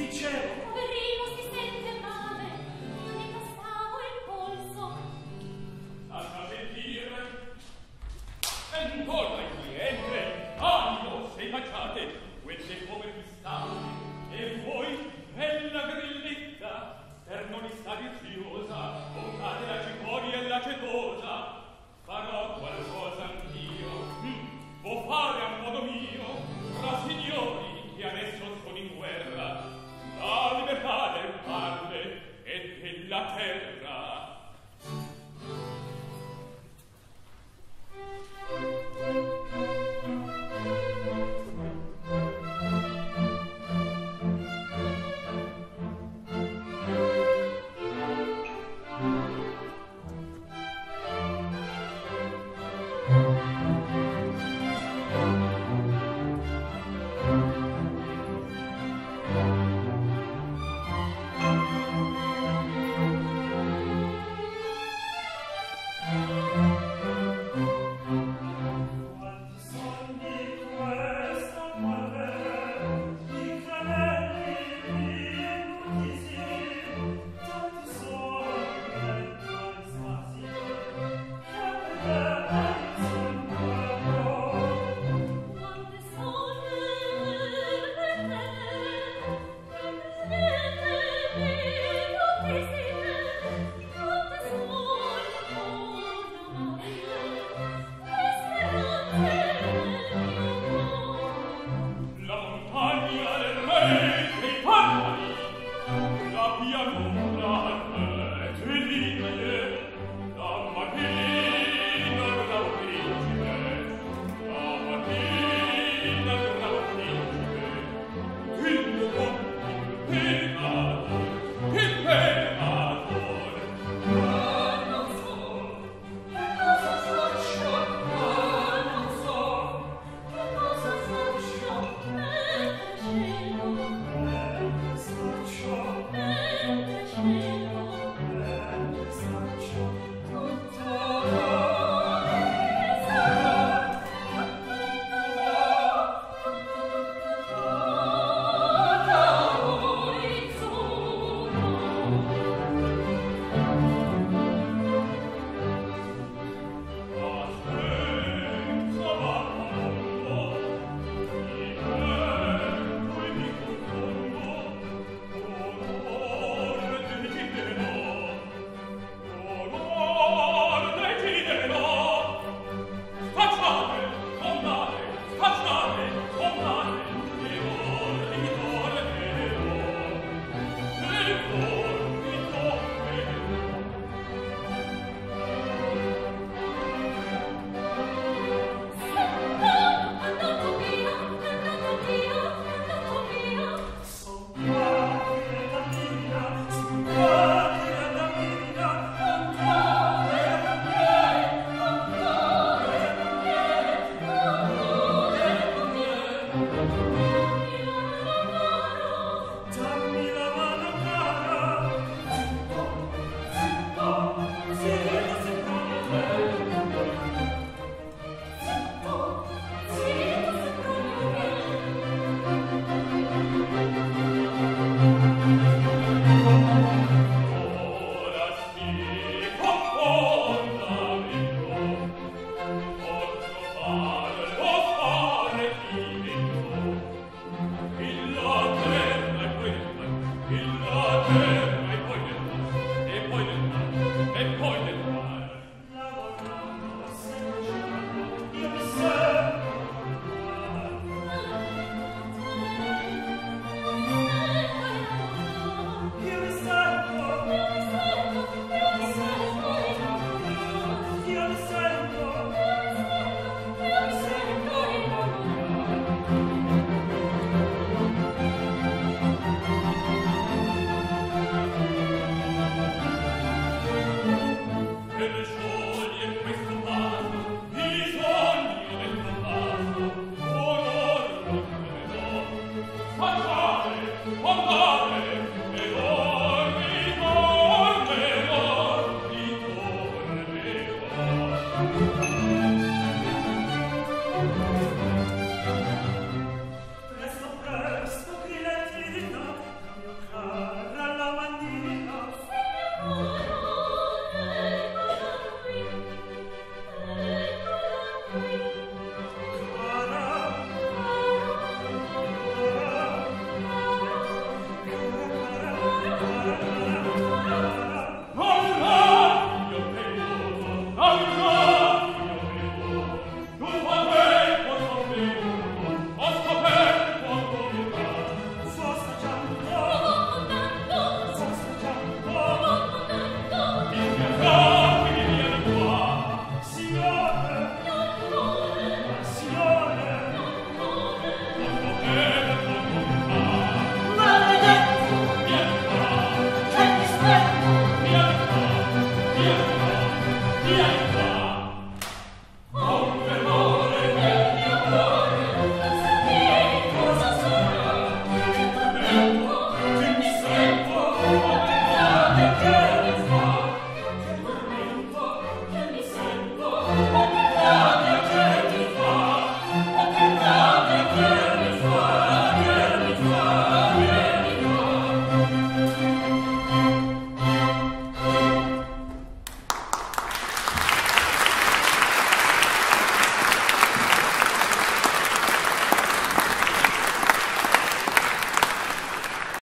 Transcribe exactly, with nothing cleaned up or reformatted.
dicevo. Poverino, si sente male, io ne tastavo il polso. Alla venire, e non torna qui, entre, animo, se baciate, quelle poveri stati, e voi nella griglia.